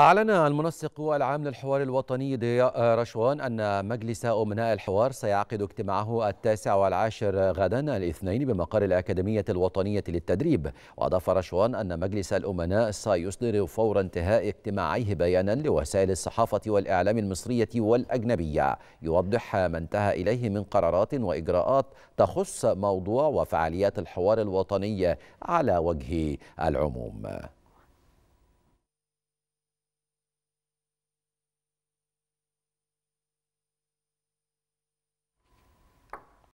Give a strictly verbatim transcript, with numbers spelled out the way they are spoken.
أعلن المنسق العام للحوار الوطني ضياء رشوان أن مجلس أمناء الحوار سيعقد اجتماعه التاسع والعاشر غدا الاثنين بمقر الأكاديمية الوطنية للتدريب. وأضاف رشوان أن مجلس الأمناء سيصدر فور انتهاء اجتماعيه بيانا لوسائل الصحافة والإعلام المصرية والأجنبية يوضح ما انتهى إليه من قرارات وإجراءات تخص موضوع وفعاليات الحوار الوطني على وجه العموم.